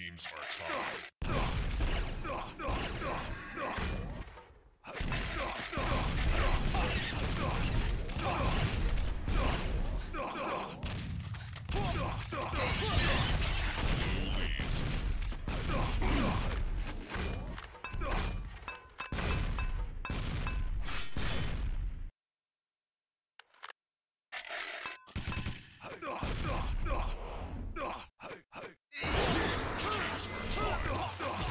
teams are tied. Teams are tied.